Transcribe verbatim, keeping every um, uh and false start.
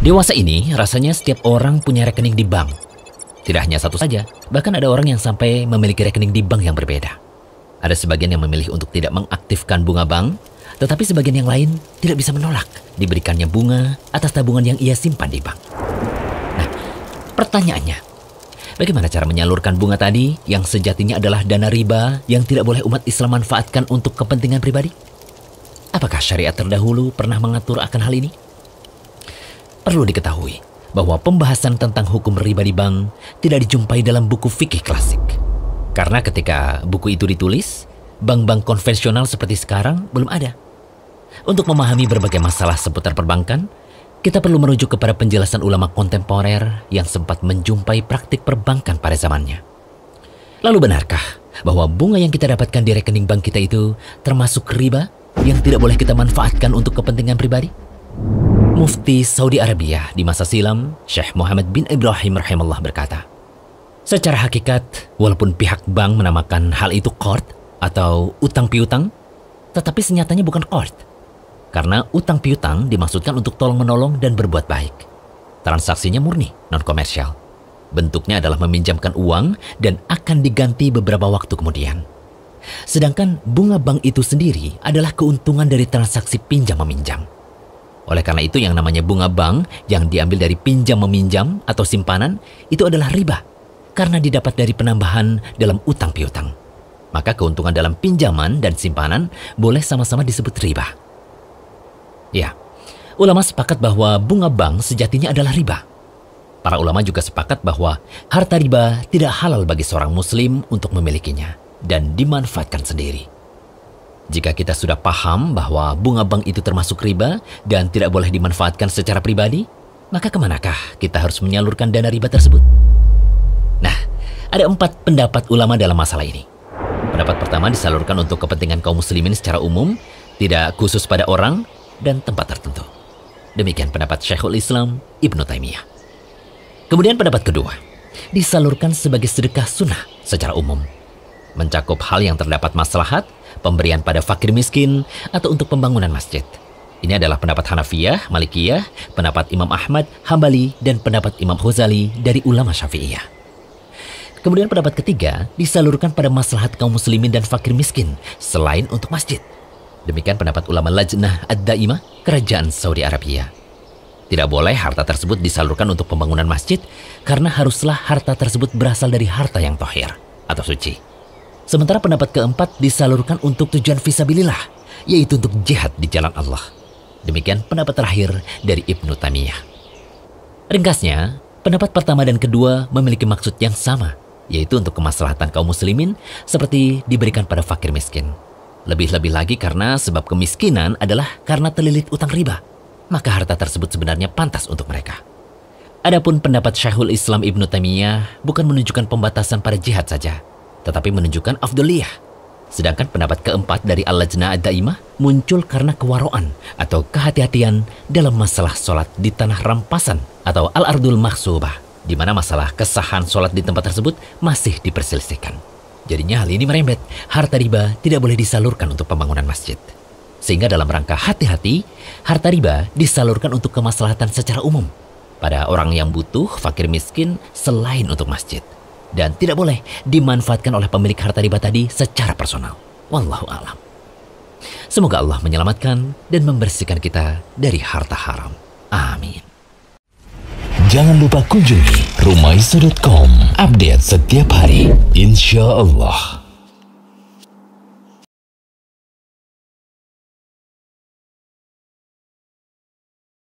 Dewasa ini, rasanya setiap orang punya rekening di bank. Tidak hanya satu saja, bahkan ada orang yang sampai memiliki rekening di bank yang berbeda. Ada sebagian yang memilih untuk tidak mengaktifkan bunga bank, tetapi sebagian yang lain tidak bisa menolak diberikannya bunga atas tabungan yang ia simpan di bank. Nah, pertanyaannya, bagaimana cara menyalurkan bunga tadi yang sejatinya adalah dana riba yang tidak boleh umat Islam manfaatkan untuk kepentingan pribadi? Apakah syariat terdahulu pernah mengatur akan hal ini? Perlu diketahui bahwa pembahasan tentang hukum riba di bank tidak dijumpai dalam buku fikih klasik. Karena ketika buku itu ditulis, bank-bank konvensional seperti sekarang belum ada. Untuk memahami berbagai masalah seputar perbankan, kita perlu merujuk kepada penjelasan ulama kontemporer yang sempat menjumpai praktik perbankan pada zamannya. Lalu benarkah bahwa bunga yang kita dapatkan di rekening bank kita itu termasuk riba yang tidak boleh kita manfaatkan untuk kepentingan pribadi? Mufti Saudi Arabia di masa silam, Syekh Muhammad bin Ibrahim rahimahullah berkata, secara hakikat, walaupun pihak bank menamakan hal itu qard atau utang piutang, tetapi senyatanya bukan qard. Karena utang piutang dimaksudkan untuk tolong menolong dan berbuat baik. Transaksinya murni, non-komersial. Bentuknya adalah meminjamkan uang dan akan diganti beberapa waktu kemudian. Sedangkan bunga bank itu sendiri adalah keuntungan dari transaksi pinjam-meminjam. Oleh karena itu yang namanya bunga bank yang diambil dari pinjam-meminjam atau simpanan itu adalah riba karena didapat dari penambahan dalam utang piutang. Maka keuntungan dalam pinjaman dan simpanan boleh sama-sama disebut riba. Ya, ulama sepakat bahwa bunga bank sejatinya adalah riba. Para ulama juga sepakat bahwa harta riba tidak halal bagi seorang muslim untuk memilikinya dan dimanfaatkan sendiri. Jika kita sudah paham bahwa bunga bank itu termasuk riba dan tidak boleh dimanfaatkan secara pribadi, maka kemanakah kita harus menyalurkan dana riba tersebut? Nah, ada empat pendapat ulama dalam masalah ini. Pendapat pertama disalurkan untuk kepentingan kaum muslimin secara umum, tidak khusus pada orang dan tempat tertentu. Demikian pendapat Syekhul Islam Ibn Taymiyyah. Kemudian pendapat kedua, disalurkan sebagai sedekah sunnah secara umum. Mencakup hal yang terdapat maslahat, pemberian pada fakir miskin, atau untuk pembangunan masjid. Ini adalah pendapat Hanafiyah, Malikiyah, pendapat Imam Ahmad, Hambali, dan pendapat Imam Ghazali dari ulama Syafi'iyah. Kemudian pendapat ketiga, disalurkan pada maslahat kaum muslimin dan fakir miskin, selain untuk masjid. Demikian pendapat ulama Lajnah Ad-Da'imah, kerajaan Saudi Arabia. Tidak boleh harta tersebut disalurkan untuk pembangunan masjid, karena haruslah harta tersebut berasal dari harta yang tohir, atau suci. Sementara pendapat keempat disalurkan untuk tujuan fisabilillah, yaitu untuk jihad di jalan Allah. Demikian pendapat terakhir dari Ibnu Taimiyah. Ringkasnya, pendapat pertama dan kedua memiliki maksud yang sama, yaitu untuk kemaslahatan kaum muslimin seperti diberikan pada fakir miskin. Lebih-lebih lagi karena sebab kemiskinan adalah karena terlilit utang riba, maka harta tersebut sebenarnya pantas untuk mereka. Adapun pendapat Syekhul Islam Ibnu Taimiyah bukan menunjukkan pembatasan pada jihad saja, tetapi menunjukkan afdoliyah. Sedangkan pendapat keempat dari Al-Lajnah Ad-Da'imah muncul karena kewaroan atau kehati-hatian dalam masalah sholat di tanah rampasan atau al-ardul mahsubah, di mana masalah kesahan sholat di tempat tersebut masih diperselisihkan. Jadinya hal ini merembet, harta riba tidak boleh disalurkan untuk pembangunan masjid. Sehingga dalam rangka hati-hati, harta riba disalurkan untuk kemaslahatan secara umum pada orang yang butuh, fakir miskin, selain untuk masjid. Dan tidak boleh dimanfaatkan oleh pemilik harta riba tadi secara personal. Wallahu a'lam. Semoga Allah menyelamatkan dan membersihkan kita dari harta haram. Amin. Jangan lupa kunjungi rumaysho titik com. Update setiap hari, insya Allah.